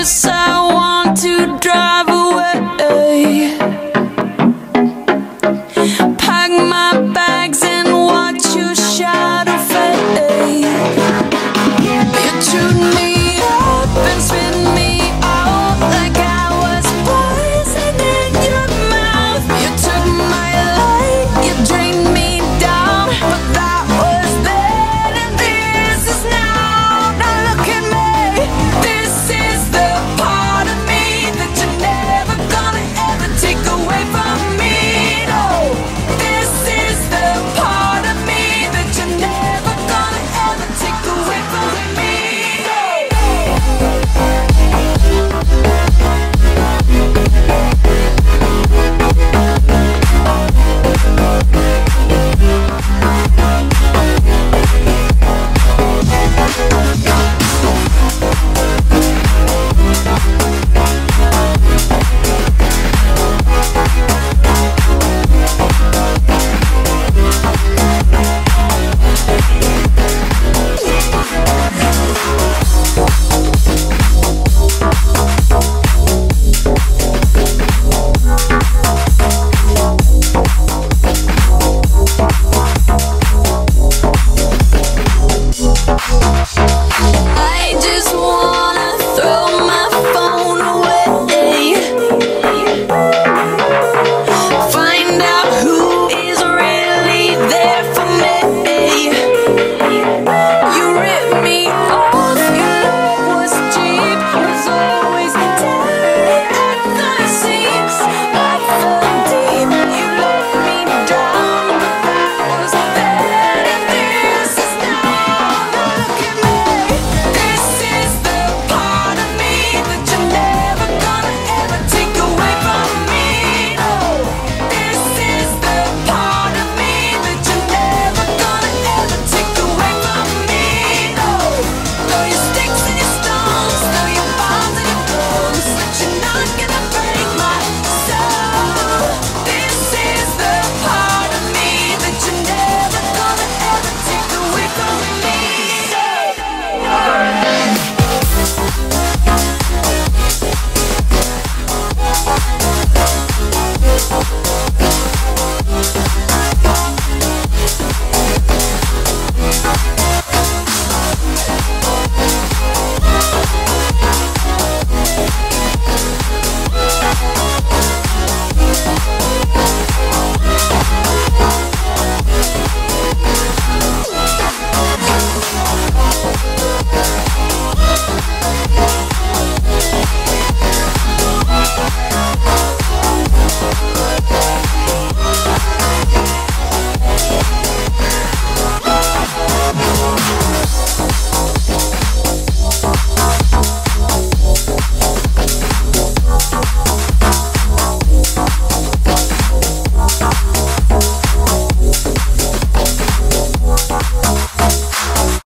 this side.